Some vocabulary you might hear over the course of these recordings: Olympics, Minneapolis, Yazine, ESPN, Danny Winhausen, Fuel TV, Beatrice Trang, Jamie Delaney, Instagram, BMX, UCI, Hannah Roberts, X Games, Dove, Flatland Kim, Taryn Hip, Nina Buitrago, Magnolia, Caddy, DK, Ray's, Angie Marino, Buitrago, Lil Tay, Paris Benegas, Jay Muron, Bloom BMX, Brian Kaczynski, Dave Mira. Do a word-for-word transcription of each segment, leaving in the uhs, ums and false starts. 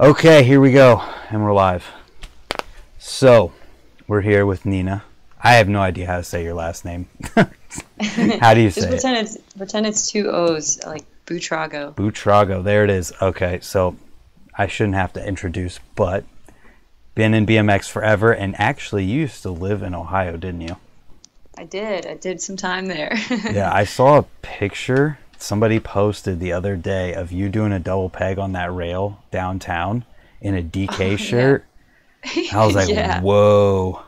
Okay, here we go, and we're live. So, we're here with Nina. I have no idea how to say your last name. How do you say Just pretend it? It's, pretend it's two O's, like Buitrago. Buitrago, there it is. Okay, so I shouldn't have to introduce, but been in B M X forever, and actually you used to live in Ohio, didn't you? I did. I did some time there. Yeah, I saw a picture somebody posted the other day of you doing a double peg on that rail downtown in a D K oh, shirt. Yeah. I was like, yeah. Whoa.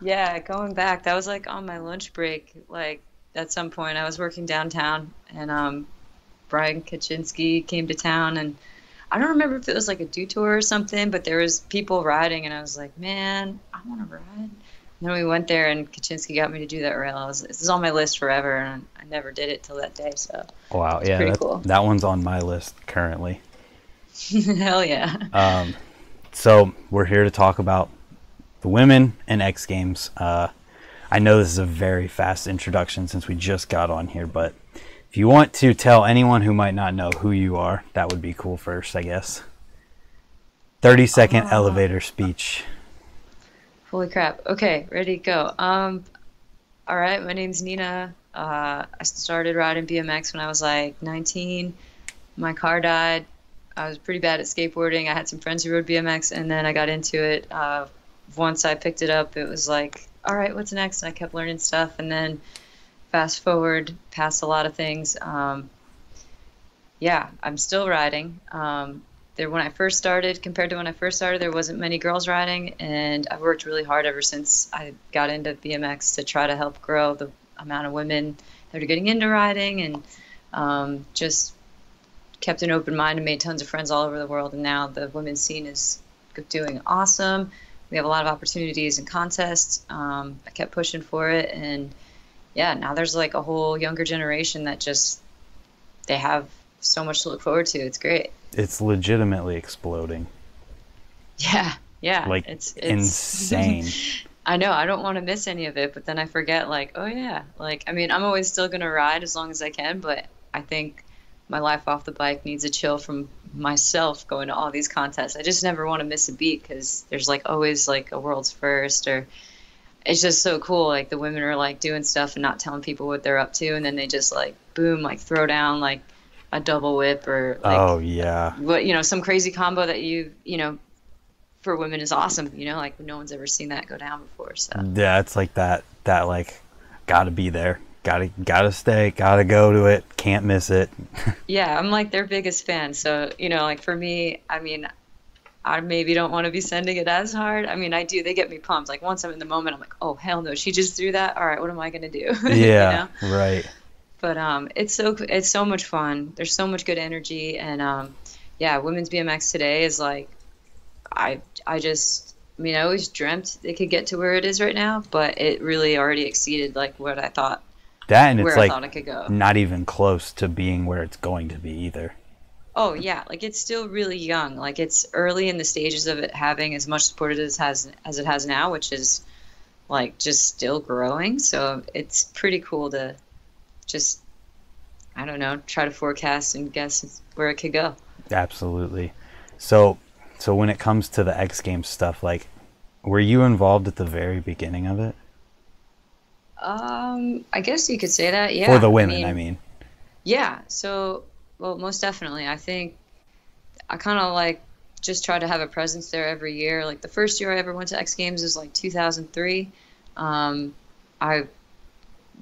Yeah, going back, that was like on my lunch break. Like at some point, I was working downtown, and um, Brian Kaczynski came to town, and I don't remember if it was like a do tour or something, but there was people riding, and I was like, man, I want to ride. And then we went there, and Kaczynski got me to do that rail. I was, this is on my list forever, and I never did it till that day. So wow, yeah, pretty cool. That one's on my list currently. Hell yeah. Um, so we're here to talk about the women and X Games. Uh, I know this is a very fast introduction since we just got on here, but if you want to tell anyone who might not know who you are, that would be cool first, I guess. thirty second oh. elevator speech. Holy crap. Okay, ready, go. Um, all right, my name's Nina. Uh, I started riding B M X when I was like nineteen. My car died. I was pretty bad at skateboarding. I had some friends who rode B M X, and then I got into it. Uh, Once I picked it up, it was like, all right, what's next? And I kept learning stuff, and then fast forward past a lot of things. Um, yeah, I'm still riding. Um, there, when I first started, compared to when I first started, there wasn't many girls riding, and I've worked really hard ever since I got into B M X to try to help grow the amount of women that are getting into riding, and um, just kept an open mind and made tons of friends all over the world. And now the women's scene is doing awesome. We have a lot of opportunities and contests. Um, I kept pushing for it, and yeah, now there's like a whole younger generation that just, they have so much to look forward to. It's great. It's legitimately exploding. Yeah, yeah. Like it's, it's insane. I know, I don't want to miss any of it, but then I forget like, oh yeah. Like, I mean, I'm always still going to ride as long as I can, but I think my life off the bike needs a chill from myself going to all these contests. I just never want to miss a beat because there's like always like a world's first, or it's just so cool. Like the women are like doing stuff and not telling people what they're up to, and then they just like boom, like throw down like a double whip or like, oh yeah, what, you know, some crazy combo that you you know for women is awesome. You know, like no one's ever seen that go down before. So yeah, it's like that that like gotta be there. Gotta, gotta stay, gotta go to it, can't miss it. Yeah, I'm like their biggest fan. So, you know, like for me, I mean, I maybe don't want to be sending it as hard. I mean, I do. They get me pumped. Like once I'm in the moment, I'm like, oh, hell no, she just threw that. All right, what am I going to do? Yeah, you know? Right. But um, it's so it's so much fun. There's so much good energy. And um, yeah, women's B M X today is like, I, I just... I mean, I always dreamt it could get to where it is right now, but it really already exceeded like what I thought. That, and it's like not even close to being where it's going to be either. Oh yeah, like it's still really young. Like it's early in the stages of it having as much support as it has as it has now, which is like just still growing. So it's pretty cool to just, I don't know, try to forecast and guess where it could go. Absolutely. So, so when it comes to the X Games stuff, like, were you involved at the very beginning of it? Um, I guess you could say that, yeah. For the women, I mean. I mean. Yeah, so, well, most definitely. I think I kind of, like, just try to have a presence there every year. Like, the first year I ever went to X Games was, like, two thousand three. Um, I,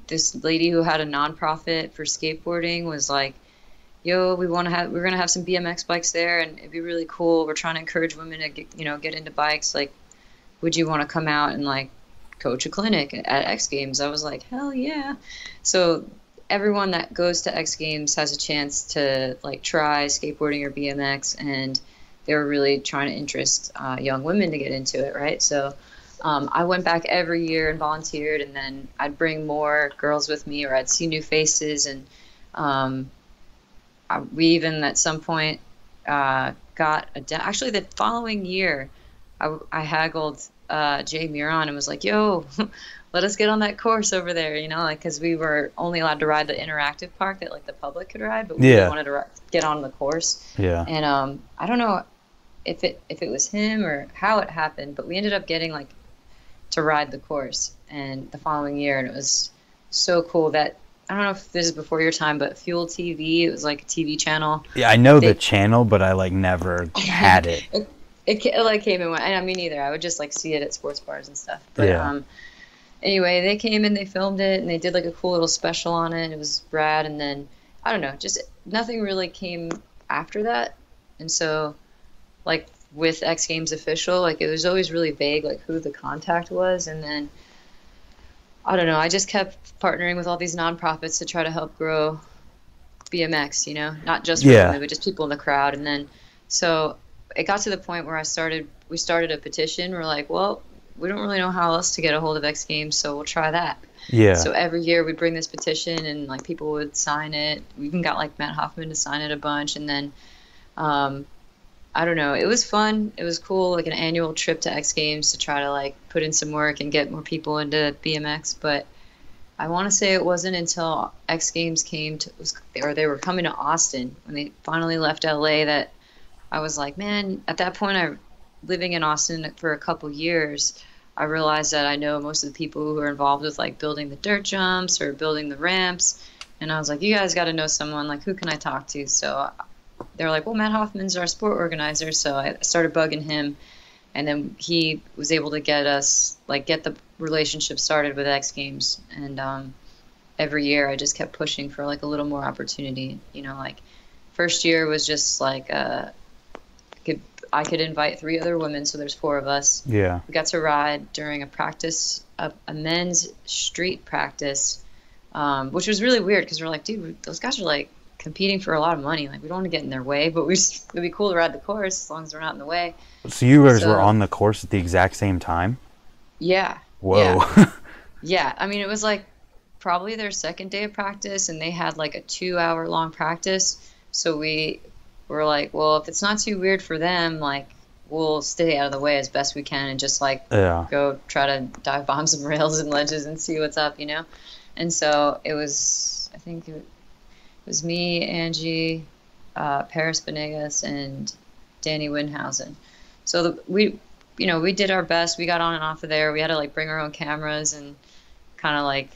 this lady who had a nonprofit for skateboarding was like, yo, we want to have, we're going to have some B M X bikes there, and it'd be really cool. We're trying to encourage women to, get, you know, get into bikes. Like, would you want to come out and, like, coach a clinic at X Games? I was like, hell yeah. So everyone that goes to X Games has a chance to like try skateboarding or B M X, and they were really trying to interest uh, young women to get into it, right? So um, I went back every year and volunteered, and then I'd bring more girls with me, or I'd see new faces, and um, I, we even at some point uh, got a de- actually the following year I, I haggled Uh, Jay Muron and was like, yo, let us get on that course over there, you know, like, because we were only allowed to ride the interactive park that like the public could ride, but we yeah. wanted to get on the course. Yeah. And um, I don't know, if it if it was him or how it happened, but we ended up getting like to ride the course and the following year, and it was so cool that I don't know if this is before your time, but Fuel T V, it was like a T V channel. Yeah, I know they, the channel, but I like never had it. It, it, it like came and went. I mean, either I would just like see it at sports bars and stuff. But yeah. um, anyway, they came and they filmed it and they did like a cool little special on it. It was rad, and then I don't know, just nothing really came after that, and so like with X Games official, like it was always really vague, like who the contact was, and then. I don't know. I just kept partnering with all these nonprofits to try to help grow B M X, you know, not just for yeah. women, but just people in the crowd. And then, so it got to the point where I started, we started a petition. We're like, well, we don't really know how else to get a hold of X Games, so we'll try that. Yeah. So every year we'd bring this petition and like people would sign it. We even got like Matt Hoffman to sign it a bunch. And then, um, I don't know. It was fun. It was cool, like an annual trip to X Games to try to like put in some work and get more people into B M X. But I want to say it wasn't until X Games came to, or they were coming to Austin when they finally left L A that I was like, man. At that point, I living in Austin for a couple years, I realized that I know most of the people who are involved with like building the dirt jumps or building the ramps, and I was like, you guys got to know someone. Like, who can I talk to? So. They were like, well, Matt Hoffman's our sport organizer, so I started bugging him, and then he was able to get us, like, get the relationship started with X Games, and um, every year I just kept pushing for, like, a little more opportunity, you know, like, first year was just, like, uh, I could, I could invite three other women, so there's four of us. Yeah. We got to ride during a practice, a, a men's street practice, um, which was really weird, because we're like, dude, those guys are, like, competing for a lot of money, like we don't want to get in their way, but we just, it'd be cool to ride the course as long as we're not in the way. So you guys so, were on the course at the exact same time? Yeah. Whoa. Yeah. Yeah, I mean it was like probably their second day of practice, and they had like a two hour long practice, so we were like, well, if it's not too weird for them, like we'll stay out of the way as best we can and just like yeah. go try to dive bomb some rails and ledges and see what's up, you know. And so it was, I think it It was me, Angie, uh, Paris Benegas, and Danny Winhausen. So the, we, you know, we did our best. We got on and off of there. We had to like bring our own cameras and kind of like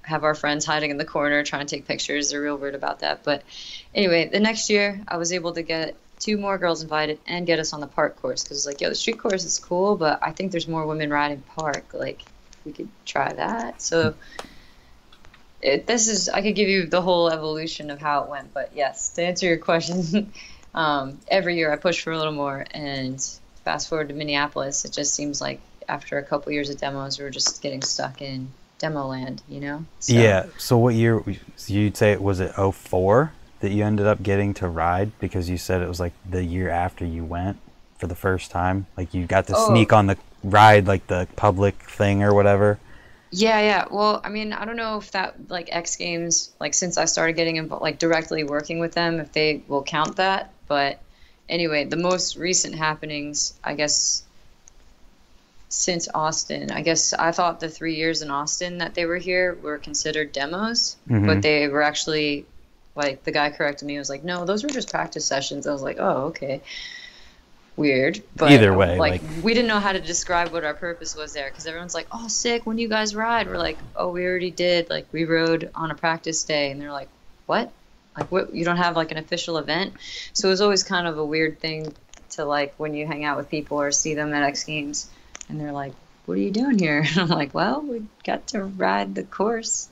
have our friends hiding in the corner trying to take pictures. They're real weird about that. But anyway, the next year I was able to get two more girls invited and get us on the park course, because it's like, yo, the street course is cool, but I think there's more women riding park. Like we could try that. So. It, this is, I could give you the whole evolution of how it went, but yes, to answer your question, um, every year I push for a little more, and fast forward to Minneapolis, it just seems like after a couple years of demos, we were just getting stuck in demo land, you know? So, yeah, so what year, so you'd say, it was it oh four that you ended up getting to ride, because you said it was like the year after you went for the first time, like you got to oh. sneak on the ride, like the public thing or whatever? Yeah, yeah. Well, I mean, I don't know if that, like, X Games, like, since I started getting involved, like, directly working with them, if they will count that. But anyway, the most recent happenings, I guess, since Austin, I guess I thought the three years in Austin that they were here were considered demos, mm-hmm. but they were actually, like, the guy corrected me. He was like, no, those were just practice sessions. I was like, oh, okay. Weird, but either way, like, like we didn't know how to describe what our purpose was there, because everyone's like, oh, sick, when do you guys ride? We're like, oh, we already did, like we rode on a practice day. And they're like, what? Like, what, you don't have like an official event? So it was always kind of a weird thing to, like, when you hang out with people or see them at X Games and they're like, what are you doing here? And I'm like, well, we got to ride the course.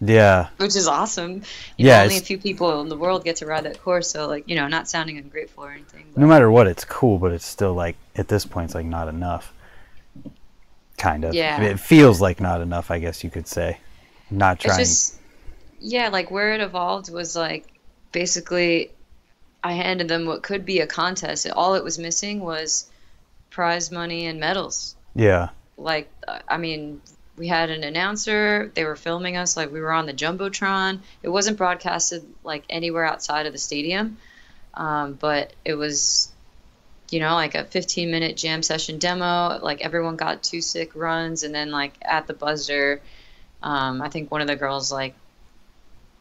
Yeah, which is awesome. You yeah know, only a few people in the world get to ride that course, so, like, you know, not sounding ungrateful or anything, but no matter what, it's cool, but it's still like at this point it's like not enough, kind of. Yeah, I mean, it feels like not enough, I guess you could say. I'm not trying. It's just, yeah, like where it evolved was like basically I handed them what could be a contest. All it was missing was prize money and medals. Yeah, like I mean, we had an announcer, they were filming us, like we were on the Jumbotron. It wasn't broadcasted like anywhere outside of the stadium, um, but it was, you know, like a fifteen minute jam session demo. Like everyone got two sick runs, and then like at the buzzer, um, I think one of the girls like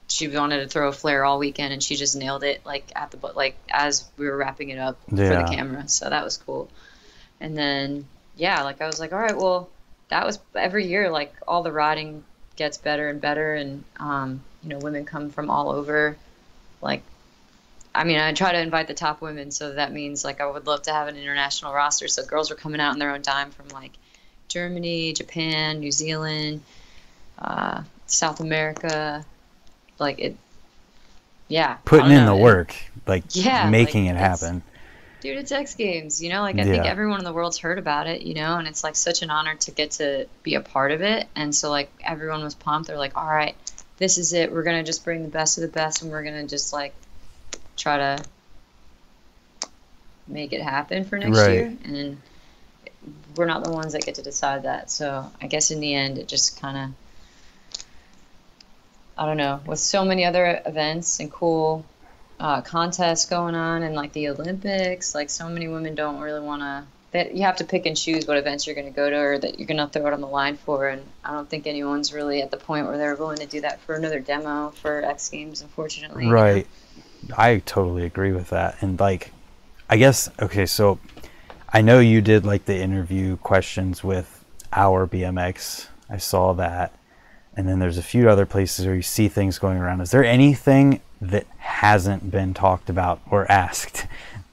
she wanted to throw a flare all weekend, and she just nailed it, like at the like as we were wrapping it up yeah. for the camera. So that was cool. And then yeah, like I was like, all right, well, that was every year. Like all the riding gets better and better, and um, you know, women come from all over. Like, I mean, I try to invite the top women, so that means like I would love to have an international roster. So girls were coming out on their own dime from like Germany, Japan, New Zealand, uh, South America. Like it, yeah. Putting in the work, like yeah, making like, it happen. Dude, it's X Games, you know, like I yeah. think everyone in the world's heard about it, you know, and it's like such an honor to get to be a part of it. And so like everyone was pumped. They're like, all right, this is it. We're going to just bring the best of the best, and we're going to just like try to make it happen for next right. year. And we're not the ones that get to decide that. So I guess in the end, it just kind of, I don't know, with so many other events and cool uh, contests going on, and like the Olympics, like so many women don't really want to, that you have to pick and choose what events you're going to go to or that you're going to throw it on the line for. And I don't think anyone's really at the point where they're willing to do that for another demo for X Games, unfortunately. Right. You know? I totally agree with that. And like, I guess, okay, so I know you did like the interview questions with Our B M X. I saw that. And then there's a few other places where you see things going around. Is there anything that hasn't been talked about or asked?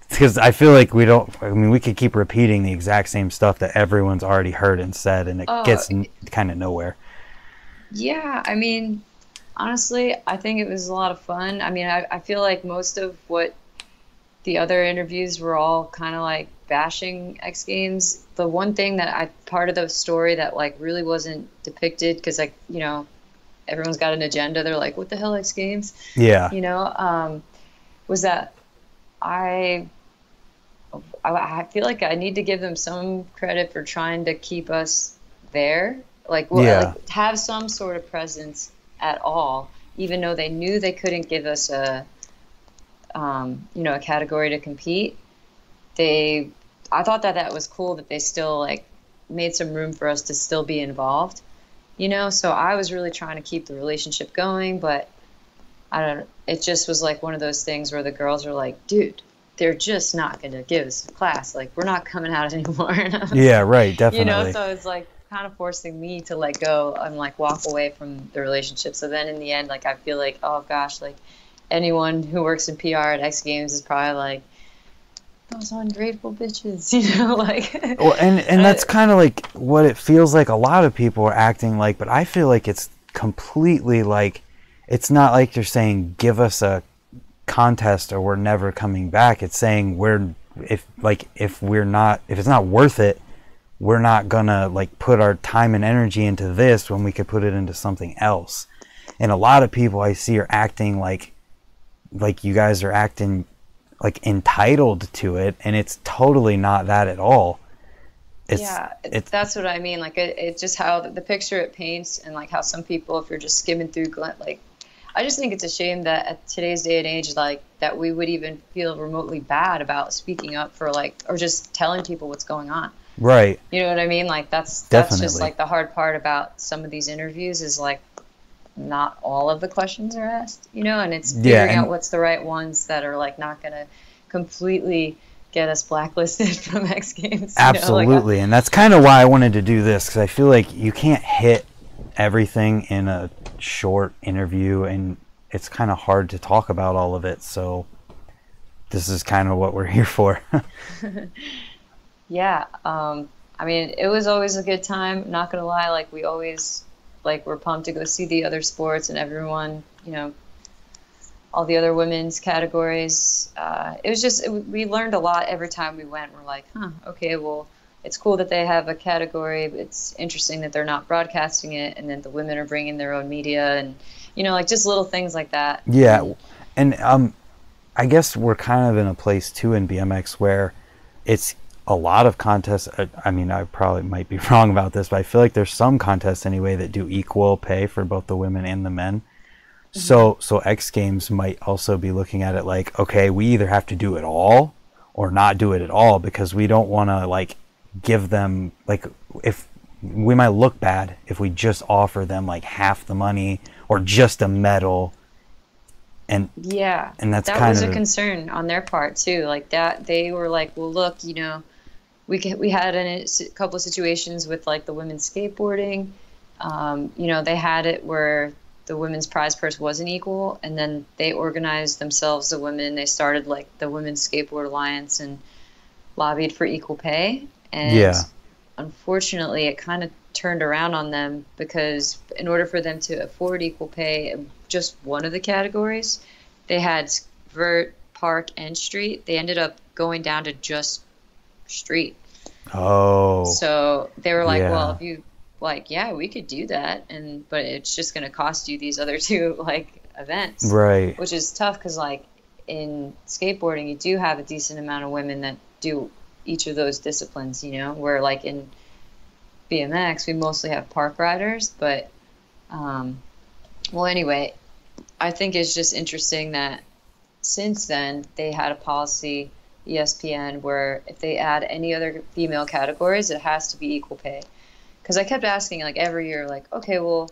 Because I feel like we don't, I mean, we could keep repeating the exact same stuff that everyone's already heard and said, and it oh, gets n- kind of nowhere. Yeah, I mean, honestly, I think it was a lot of fun. I mean, I, I feel like most of what the other interviews were all kind of like bashing X Games. The one thing that I, part of the story that like really wasn't depicted, because like, you know, everyone's got an agenda. They're like, what the hell, X Games? Yeah. You know, um, was that I, I feel like I need to give them some credit for trying to keep us there. Like, well, yeah. like have some sort of presence at all, even though they knew they couldn't give us a, um, you know, a category to compete. They, I thought that that was cool that they still like made some room for us to still be involved, you know? So I was really trying to keep the relationship going, but I don't, it just was like one of those things where the girls were like, dude, they're just not going to give us a class. Like, we're not coming out anymore. Yeah. Right. Definitely. You know, so it's like kind of forcing me to like go and like walk away from the relationship. So then in the end, like, I feel like, oh gosh, like anyone who works in P R at X Games is probably like, those ungrateful bitches, you know, like. Well, and and that's kind of like what it feels like a lot of people are acting like, but I feel like it's completely like, it's not like they're saying give us a contest or we're never coming back. It's saying we're, if like if we're not, if it's not worth it, we're not gonna like put our time and energy into this when we could put it into something else. And a lot of people I see are acting like, like you guys are acting like entitled to it, and it's totally not that at all. It's, yeah, it's, that's what I mean. Like it, it's just how the, the picture it paints, and like how some people, if you're just skimming through, like, I just think it's a shame that at today's day and age, like that we would even feel remotely bad about speaking up for like, or just telling people what's going on. Right. You know what I mean? Like that's, Definitely. that's just like the hard part about some of these interviews is like, not all of the questions are asked, you know, and it's figuring yeah, and out what's the right ones that are like not going to completely get us blacklisted from X Games. Absolutely. Know, like, and that's kind of why I wanted to do this, because I feel like you can't hit everything in a short interview, and it's kind of hard to talk about all of it. So this is kind of what we're here for. Yeah. Um, I mean, it was always a good time. Not going to lie. Like we always, like we're pumped to go see the other sports and everyone, you know, all the other women's categories. Uh, it was just, it, we learned a lot every time we went. We're like, huh, okay, well, it's cool that they have a category, but it's interesting that they're not broadcasting it. And then the women are bringing their own media and, you know, like just little things like that. Yeah. And um, I guess we're kind of in a place too in B M X where it's, a lot of contests, I mean, I probably might be wrong about this, but I feel like there's some contests anyway that do equal pay for both the women and the men. Mm-hmm. So so X Games might also be looking at it like, okay, we either have to do it all or not do it at all, because we don't want to like give them, like if we might look bad if we just offer them like half the money or just a medal And yeah, and that's that kind was of a concern on their part too. Like that, they were like, "Well, look, you know, we can, we had a couple of situations with like the women's skateboarding. Um, you know, they had it where the women's prize purse wasn't equal, and then they organized themselves, the women. They started like the Women's Skateboard Alliance and lobbied for equal pay. And yeah. unfortunately, it kind of turned around on them because in order for them to afford equal pay, just one of the categories, they had vert, park, and street. They ended up going down to just street. Oh. So they were like, yeah. well, if you like, yeah, we could do that, and but it's just going to cost you these other two like events, right? Which is tough because like in skateboarding, you do have a decent amount of women that do each of those disciplines. You know, where like in B M X, we mostly have park riders, but um, well, anyway, I think it's just interesting that since then they had a policy, E S P N, where if they add any other female categories, it has to be equal pay. Because I kept asking like every year, like, okay, well,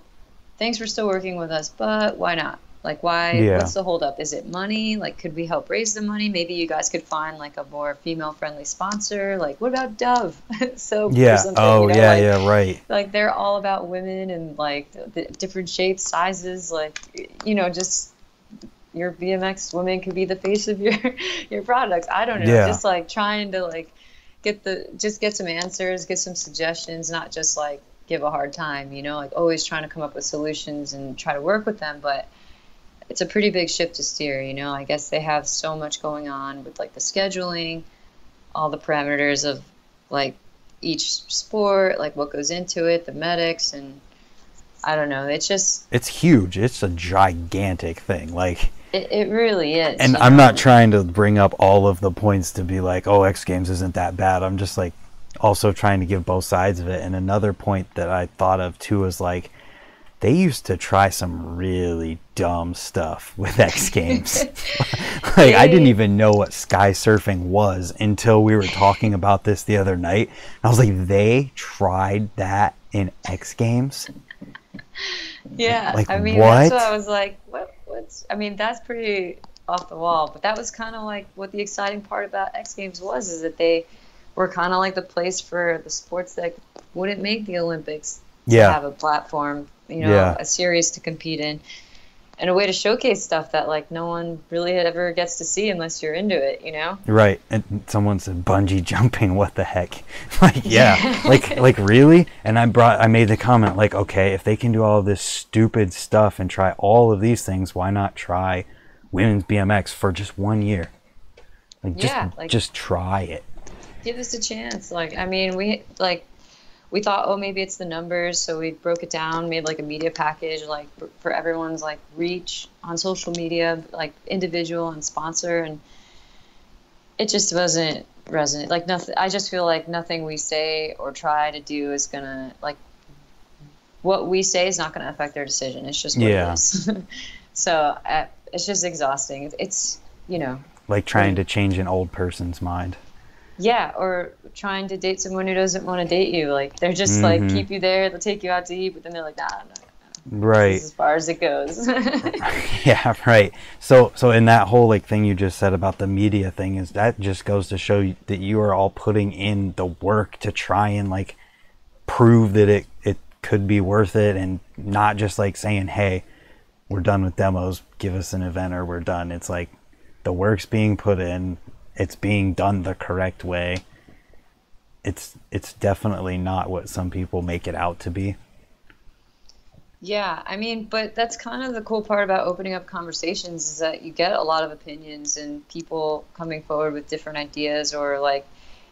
thanks for still working with us, but why not? Like, why? Yeah. What's the holdup? Is it money? Like, could we help raise the money? Maybe you guys could find like a more female-friendly sponsor. Like, what about Dove? so yeah, oh you know, yeah, like, yeah, right. Like, they're all about women and like the different shapes, sizes. Like, you know, just your B M X woman could be the face of your your products. I don't know. Yeah. Just like trying to like get the just get some answers, get some suggestions, not just like give a hard time. You know, like always trying to come up with solutions and try to work with them, but it's a pretty big ship to steer, you know. I guess they have so much going on with like the scheduling, all the parameters of like each sport, like what goes into it, the medics, and I don't know. It's just it's huge. It's a gigantic thing. Like it, it really is. And I'm know? not trying to bring up all of the points to be like, oh, X Games isn't that bad. I'm just like also trying to give both sides of it. And another point that I thought of too is like, they used to try some really dumb stuff with X Games. Like, I didn't even know what sky surfing was until we were talking about this the other night. I was like, they tried that in X Games? Yeah, like, I mean, what? That's what I was like, what, what's, I mean, that's pretty off the wall. But that was kind of like what the exciting part about X Games was, is that they were kind of like the place for the sports that wouldn't make the Olympics to yeah. have a platform. You know, yeah. a series to compete in and a way to showcase stuff that like no one really ever gets to see unless you're into it, you know? Right. And someone said bungee jumping, what the heck? Like, yeah, like, like really? And I brought, I made the comment like, okay, if they can do all this stupid stuff and try all of these things, why not try women's B M X for just one year? Like, just, yeah, like, just try it. Give us a chance. Like, I mean, we like, we thought, oh, maybe it's the numbers, so we broke it down, made like a media package, like for everyone's like reach on social media, like individual and sponsor, and it just wasn't resonant. Like nothing. I just feel like nothing we say or try to do is gonna like what we say is not gonna affect their decision. It's just what yeah. it is. So uh, it's just exhausting. It's you know like trying to change an old person's mind. Yeah, or trying to date someone who doesn't want to date you. Like, they're just, mm-hmm. like, keep you there, they'll take you out to eat, but then they're like, nah, nah, nah. Right. This is as far as it goes. Yeah, right. So, so in that whole, like, thing you just said about the media thing, is that just goes to show you that you are all putting in the work to try and, like, prove that it, it could be worth it and not just, like, saying, hey, we're done with demos, give us an event or we're done. It's, like, the work's being put in. It's being done the correct way. It's it's definitely not what some people make it out to be. Yeah, I mean, but that's kind of the cool part about opening up conversations is that you get a lot of opinions and people coming forward with different ideas, or like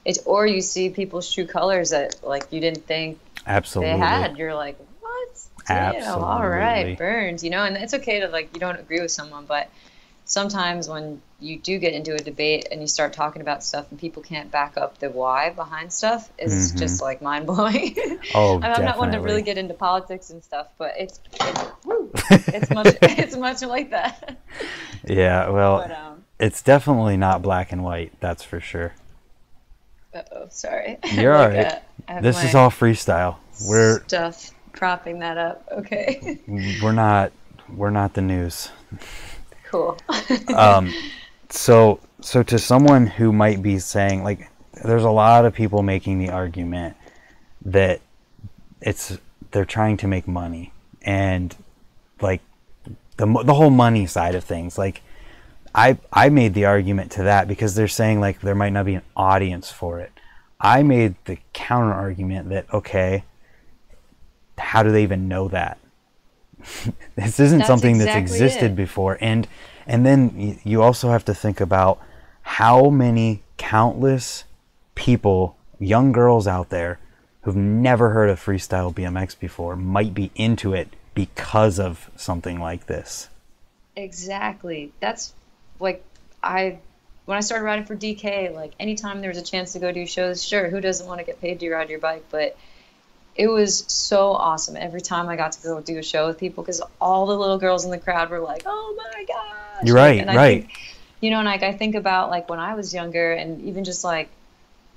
it's or you see people shoot colors that like you didn't think Absolutely. They had. You're like, what? Absolutely. Damn, all right, burns. You know, and it's okay to like you don't agree with someone, but sometimes when you do get into a debate and you start talking about stuff and people can't back up the why behind stuff, it's mm-hmm. just like mind blowing. Oh, I'm definitely. Not one to really get into politics and stuff, but it's it's, woo, it's much it's much like that. Yeah, well, but, um, it's definitely not black and white. That's for sure. Uh oh, sorry. You're like all right. A, this is all freestyle. We're stuff propping that up. Okay. we're not. We're not the news. cool. um, so so to someone who might be saying, like, there's a lot of people making the argument that it's they're trying to make money, and like the the whole money side of things, like I I made the argument to that because they're saying like there might not be an audience for it. I made the counter argument that, okay, how do they even know that? This isn't that's something exactly that's existed it. before. And and then you also have to think about how many countless people, young girls out there who've never heard of freestyle B M X before might be into it because of something like this. Exactly. That's like I when I started riding for D K, like anytime there was a chance to go do shows, sure, who doesn't want to get paid to ride your bike? But it was so awesome every time I got to go do a show with people, because all the little girls in the crowd were like, oh my gosh. You're right, and I right. think, you know, and like I think about like when I was younger and even just like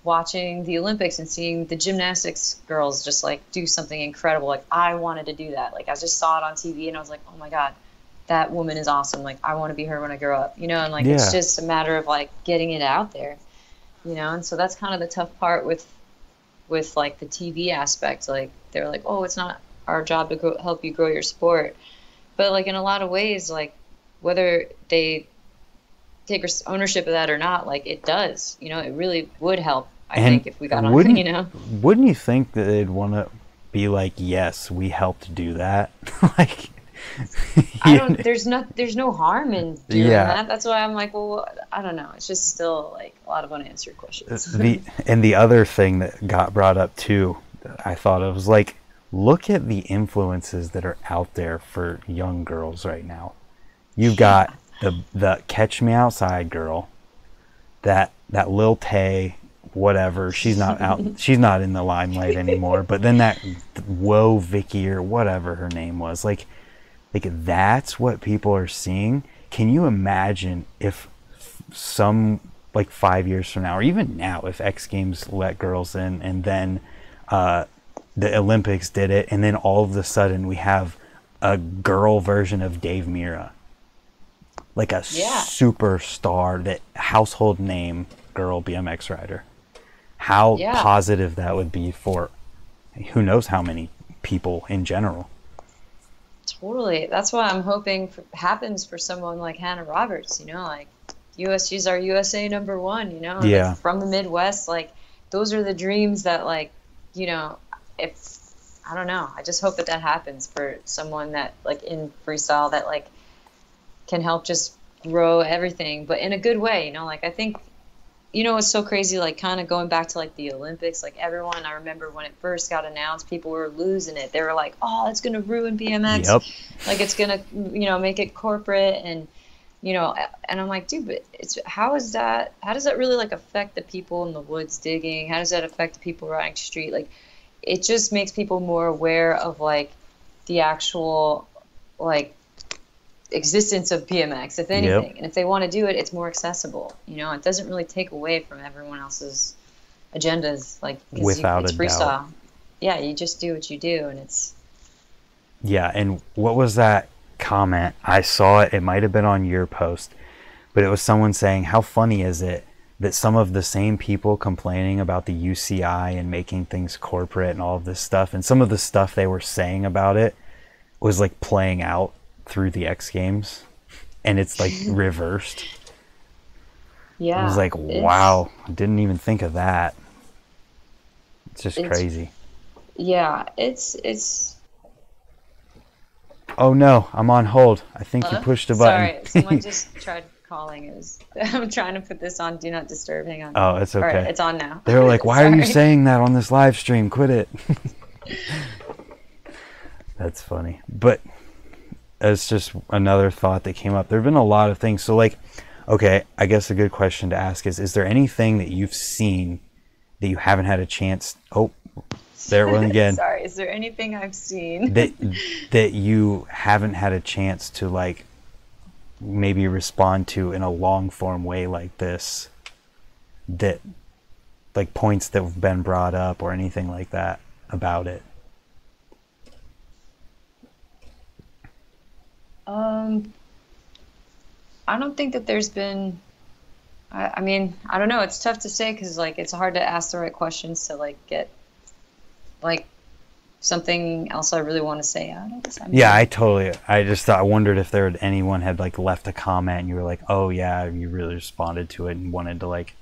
watching the Olympics and seeing the gymnastics girls just like do something incredible. Like I wanted to do that. Like I just saw it on T V and I was like, oh my God, that woman is awesome. Like I want to be her when I grow up, you know? And like, yeah. It's just a matter of like getting it out there, you know? And so that's kind of the tough part with, with like the T V aspect. Like they're like, oh, it's not our job to grow, help you grow your sport. But like in a lot of ways, like whether they take ownership of that or not, like it does, you know, it really would help. I and think if we got on, you know, wouldn't you think that they'd want to be like, yes, we helped do that. Like, I don't, there's not, there's no harm in doing yeah. that. That's why I'm like, well, I don't know. It's just still like a lot of unanswered questions. the, and the other thing that got brought up too, I thought of was like, look at the influences that are out there for young girls right now. You've got the, the Catch Me Outside girl, that, that Lil Tay, whatever. She's not out. She's not in the limelight anymore, but then that Whoa Vicky or whatever her name was, like, Like, that's what people are seeing. Can you imagine if some, like, five years from now, or even now, if X Games let girls in and then uh, the Olympics did it, and then all of a sudden we have a girl version of Dave Mira. Like a yeah. superstar, that household name girl B M X rider. How yeah. positive that would be for who knows how many people in general. Totally. That's what I'm hoping for, happens for someone like Hannah Roberts, you know, like U S, she's our U S A number one, you know, yeah. like from the Midwest. Like those are the dreams that like, you know, if I don't know, I just hope that that happens for someone that like in freestyle that like can help just grow everything, but in a good way, you know, like I think, you know, it's so crazy, like kind of going back to like the Olympics, like everyone, I remember when it first got announced, people were losing it. They were like, oh, it's going to ruin B M X. Yep. Like it's going to, you know, make it corporate. And, you know, and I'm like, dude, but it's, how is that, how does that really like affect the people in the woods digging? How does that affect the people riding street? Like, it just makes people more aware of like the actual, like, existence of B M X, if anything. Yep. And if they want to do it, it's more accessible. You know, it doesn't really take away from everyone else's agendas. Like, without you, it's a freestyle. Doubt. Yeah, you just do what you do, and it's. Yeah, and what was that comment? I saw it. It might have been on your post, but it was someone saying, "How funny is it that some of the same people complaining about the U C I and making things corporate and all of this stuff, and some of the stuff they were saying about it was like playing out." Through the X Games, and it's like reversed. Yeah, I was like, wow, I didn't even think of that. It's just it's, crazy. Yeah, it's it's. Oh no, I'm on hold. I think huh? you pushed a button. Sorry, someone just tried calling. It was, I'm trying to put this on Do Not Disturb. Hang on. Oh, it's okay. All right, it's on now. They were like, why are you saying that on this live stream? Quit it. That's funny, but. It's just another thought that came up. There have been a lot of things. So like, okay, I guess a good question to ask is, is there anything that you've seen that you haven't had a chance? Oh, there it went again. Sorry. Is there anything I've seen that, that you haven't had a chance to like maybe respond to in a long form way like this, that like points that have been brought up or anything like that about it? Um, I don't think that there's been, I, I mean, I don't know. It's tough to say because, like, it's hard to ask the right questions to, like, get, like, something else I really want to say out of this. I mean, yeah, I totally, I just thought, I wondered if there had, anyone had, like, left a comment and you were like, oh, yeah, you really responded to it and wanted to, like.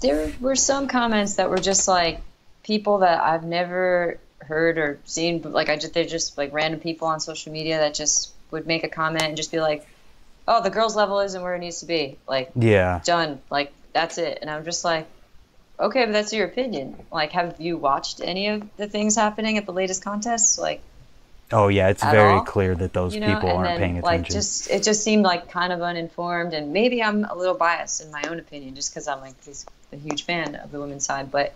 There were some comments that were just, like, people that I've never heard or seen, but, like, I just, they're just, like, random people on social media that just would make a comment and just be like, oh, the girls' level isn't where it needs to be. Like, yeah, done. Like, that's it. And I'm just like, okay, but that's your opinion. Like, have you watched any of the things happening at the latest contests? Like, oh yeah, it's very all? clear that those you know? people and aren't then, paying attention. Like, just it just seemed like kind of uninformed, and maybe I'm a little biased in my own opinion, just because I'm like this, a huge fan of the women's side. But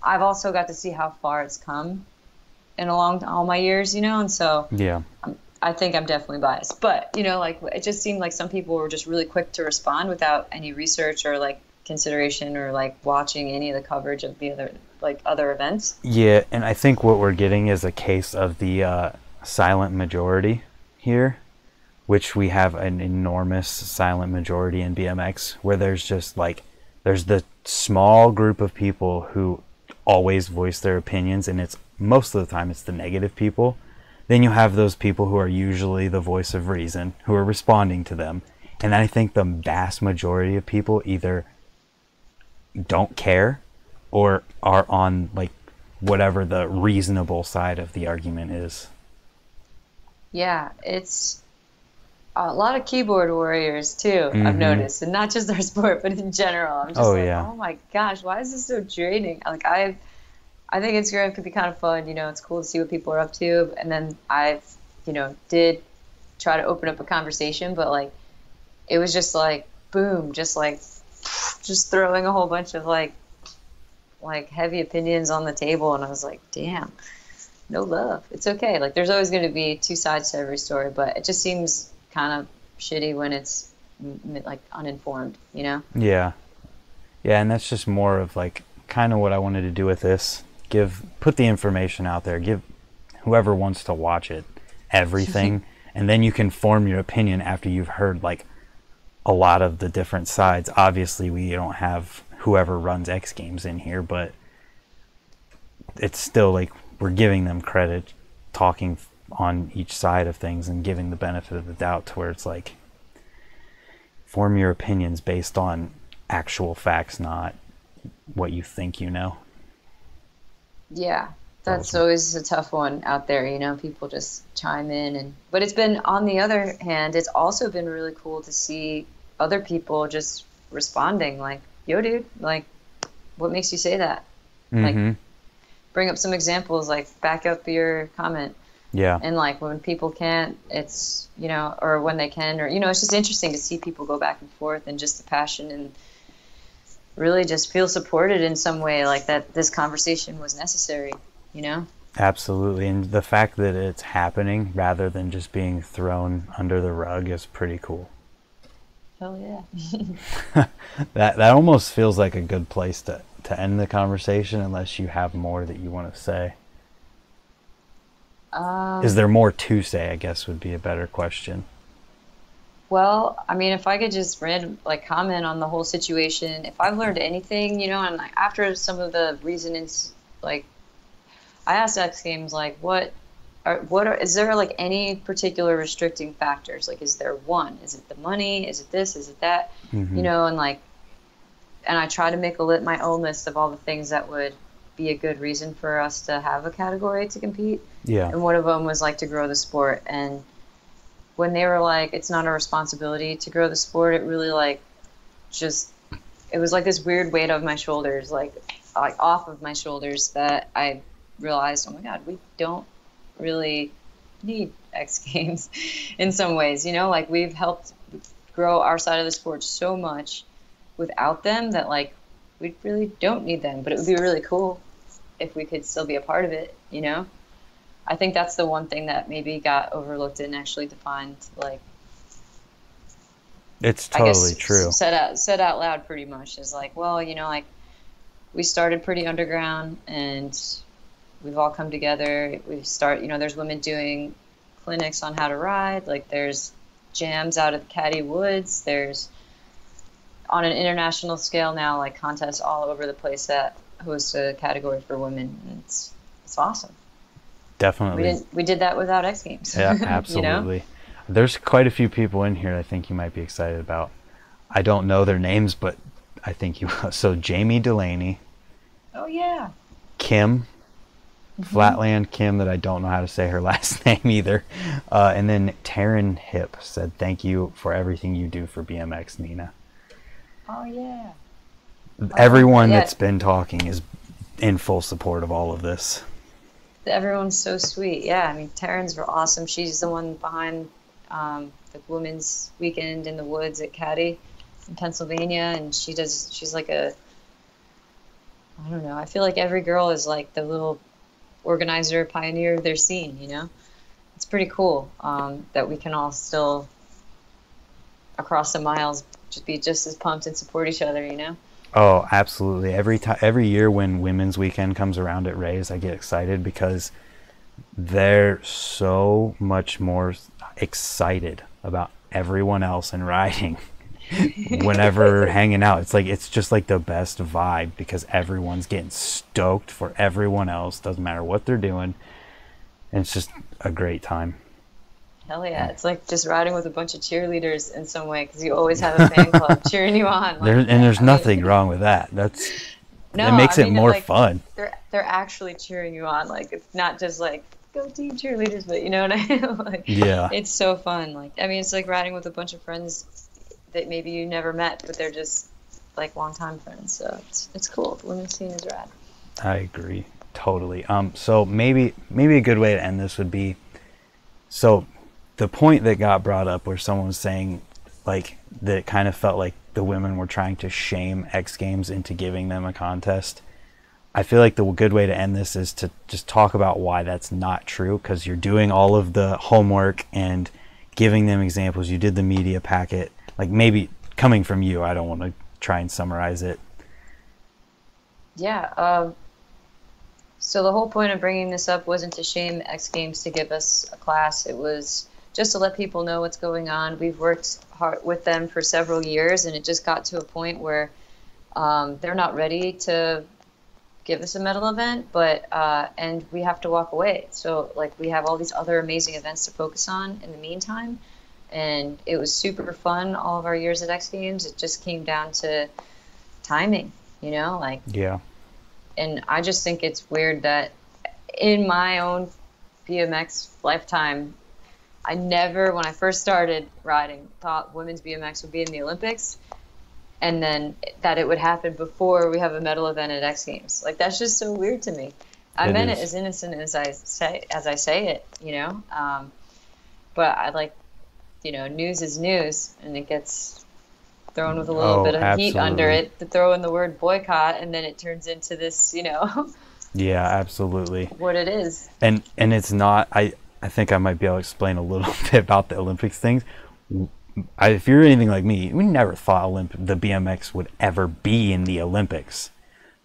I've also got to see how far it's come in along all my years, you know. And so yeah. I'm, I think I'm definitely biased, but you know, like it just seemed like some people were just really quick to respond without any research or like consideration or like watching any of the coverage of the other like other events. Yeah, and I think what we're getting is a case of the uh, silent majority here, which we have an enormous silent majority in B M X, where there's just like there's the small group of people who always voice their opinions, and it's most of the time it's the negative people. Then you have those people who are usually the voice of reason, who are responding to them. And I think the vast majority of people either don't care or are on like whatever the reasonable side of the argument is. Yeah, it's a lot of keyboard warriors too, mm-hmm. I've noticed. And not just our sport, but in general. I'm just oh, like, yeah. oh my gosh, why is this so draining? Like I've I think Instagram could be kind of fun, you know, it's cool to see what people are up to. And then I've, you know, did try to open up a conversation, but like, it was just like, boom, just like, just throwing a whole bunch of like, like heavy opinions on the table. And I was like, damn, no love. It's okay. Like there's always going to be two sides to every story, but it just seems kind of shitty when it's like uninformed, you know? Yeah. Yeah. And that's just more of like, kind of what I wanted to do with this. Give, put the information out there, give whoever wants to watch it everything, and then you can form your opinion after you've heard like a lot of the different sides. Obviously we don't have whoever runs X Games in here, but it's still like we're giving them credit, talking on each side of things and giving the benefit of the doubt to where it's like form your opinions based on actual facts, not what you think you know. Yeah, that's always a tough one out there, you know, people just chime in. and But it's been, on the other hand, it's also been really cool to see other people just responding, like, yo, dude, like, what makes you say that? Mm-hmm. Like, bring up some examples, like, back up your comment. Yeah. And, like, when people can't, it's, you know, or when they can, or, you know, it's just interesting to see people go back and forth and just the passion and really just feel supported in some way, like that this conversation was necessary, you know? Absolutely. And the fact that it's happening rather than just being thrown under the rug is pretty cool. Hell yeah. that that almost feels like a good place to, to end the conversation, unless you have more that you want to say. Um, is there more to say, I guess, would be a better question. Well, I mean, if I could just random, like, comment on the whole situation, if I've learned anything, you know, and like, after some of the reasonings, like, I asked X Games, like, what are, what are, is there, like, any particular restricting factors? Like, is there one? Is it the money? Is it this? Is it that? Mm-hmm. You know, and, like, and I try to make a lit, my own list of all the things that would be a good reason for us to have a category to compete. Yeah. And one of them was, like, to grow the sport. And when they were like, it's not a responsibility to grow the sport, it really like just, it was like this weird weight of my shoulders, like, like off of my shoulders, that I realized, oh my God, we don't really need X Games in some ways, you know, like we've helped grow our side of the sport so much without them that like, we really don't need them, but it would be really cool if we could still be a part of it, you know? I think that's the one thing that maybe got overlooked and actually defined, like, it's totally I guess, true. Said out, said out loud pretty much is like, well, you know, like we started pretty underground and we've all come together. We start, you know, there's women doing clinics on how to ride. Like there's jams out at the Caddy Woods. There's, on an international scale now, like contests all over the place that host a category for women. And it's it's awesome. Definitely. We didn't, we did that without X Games. Yeah, absolutely. You know? There's quite a few people in here I think you might be excited about. I don't know their names, but I think you will. So Jamie Delaney. Oh, yeah. Kim. Mm-hmm. Flatland Kim, that I don't know how to say her last name either. Uh, and then Taryn Hip said, thank you for everything you do for B M X, Nina. Oh, yeah. Everyone oh, yeah. that's been talking is in full support of all of this. Everyone's so sweet. Yeah, I mean, Taryn's awesome. She's the one behind um, the Women's Weekend in the Woods at Caddy in Pennsylvania, and she does, she's like a, I don't know, I feel like every girl is like the little organizer, pioneer of their scene, you know? It's pretty cool um, that we can all still, across the miles, just be just as pumped and support each other, you know? Oh, absolutely. Every time, every year when Women's Weekend comes around at Ray's, I get excited because they're so much more excited about everyone else in riding whenever hanging out. It's like, it's just like the best vibe because everyone's getting stoked for everyone else. Doesn't matter what they're doing. And it's just a great time. Hell yeah. It's like just riding with a bunch of cheerleaders in some way, because you always have a fan club cheering you on. Like, there, and there's I nothing mean, wrong with that. That's no, it makes I mean, it more like, fun. They're, they're actually cheering you on. Like, it's not just like, go team cheerleaders, but you know what I mean? Like, yeah. It's so fun. Like, I mean, it's like riding with a bunch of friends that maybe you never met, but they're just like longtime friends. So it's, it's cool. The women's scene is rad. I agree. Totally. Um, so maybe, maybe a good way to end this would be, so the point that got brought up where someone was saying, like, that it kind of felt like the women were trying to shame X Games into giving them a contest. I feel like the good way to end this is to just talk about why that's not true, because you're doing all of the homework and giving them examples. You did the media packet. Like, maybe coming from you, I don't want to try and summarize it. Yeah. Uh, so the whole point of bringing this up wasn't to shame X Games to give us a class. It was just to let people know what's going on. We've worked hard with them for several years, and it just got to a point where um, they're not ready to give us a medal event, but uh, and we have to walk away. So, like, we have all these other amazing events to focus on in the meantime, and it was super fun all of our years at X Games. It just came down to timing, you know? Like, yeah. And I just think it's weird that in my own B M X lifetime, I never, when I first started riding, thought women's B M X would be in the Olympics, and then that it would happen before we have a medal event at X Games. Like, that's just so weird to me. I meant it as innocent as I say as I say it, you know. Um, but I like, you know, news is news, and it gets thrown with a little oh, bit of absolutely. heat under it to throw in the word boycott, and then it turns into this, you know. Yeah, absolutely. What it is. And and it's not. I. I think I might be able to explain a little bit about the Olympics things. I, if you're anything like me, we never thought Olymp- the B M X would ever be in the Olympics.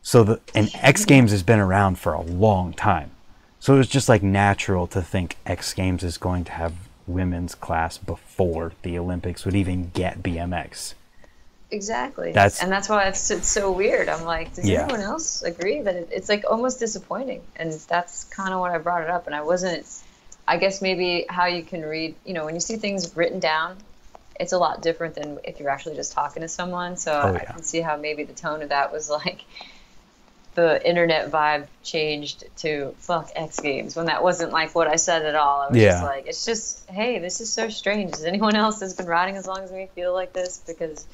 So the and X Games has been around for a long time. So it was just like natural to think X Games is going to have women's class before the Olympics would even get B M X. Exactly. That's, and that's why it's, it's so weird. I'm like, does yeah. anyone else agree that it, it's like almost disappointing? And that's kind of what I brought it up. And I wasn't... I guess maybe how you can read, you know, when you see things written down, it's a lot different than if you're actually just talking to someone. So oh, yeah. I can see how maybe the tone of that was like the internet vibe changed to fuck X Games when that wasn't like what I said at all. I was yeah. just like, it's just, hey, this is so strange. Is anyone else that's been riding as long as we feel like this? Because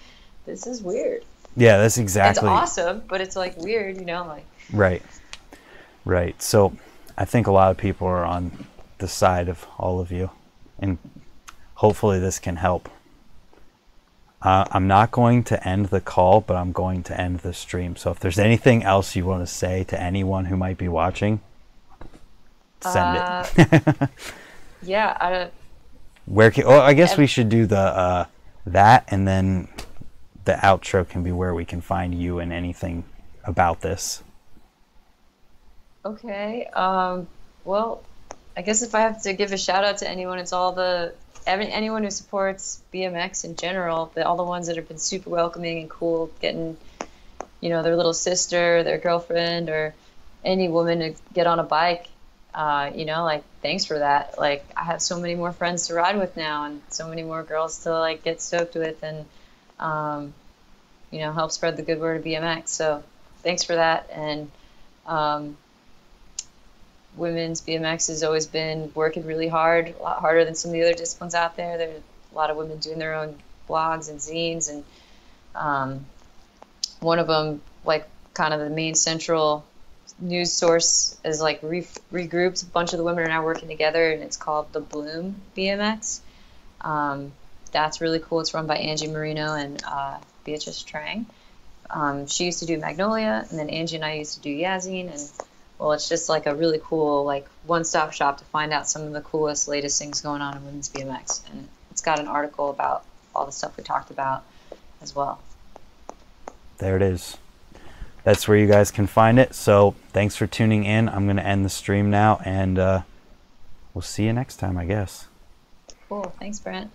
this is weird. Yeah, that's exactly. It's awesome, but it's like weird, you know, like. Right, right. So I think a lot of people are on the side of all of you, and hopefully this can help. Uh, I'm not going to end the call, but I'm going to end the stream. So if there's anything else you want to say to anyone who might be watching, send uh, it. yeah. I don't, where can? Well, I guess we should do the uh, that, and then the outro can be where we can find you and anything about this. Okay. Um, well. I guess if I have to give a shout out to anyone, it's all the anyone who supports B M X in general, but all the ones that have been super welcoming and cool, getting, you know, their little sister, their girlfriend, or any woman to get on a bike. Uh, you know, like, thanks for that. Like, I have so many more friends to ride with now, and so many more girls to like get stoked with, and um, you know, help spread the good word of B M X. So thanks for that. And um, women's B M X has always been working really hard, a lot harder than some of the other disciplines out there. There are a lot of women doing their own blogs and zines, and um, one of them, like, kind of the main central news source is like re regrouped. A bunch of the women are now working together, and it's called the Bloom B M X. Um, that's really cool. It's run by Angie Marino and uh, Beatrice Trang. Um, she used to do Magnolia, and then Angie and I used to do Yazine. And well, it's just like a really cool, like, one-stop shop to find out some of the coolest, latest things going on in women's B M X. And it's got an article about all the stuff we talked about as well. There it is. That's where you guys can find it. So thanks for tuning in. I'm going to end the stream now, and uh, we'll see you next time, I guess. Cool. Thanks, Brent.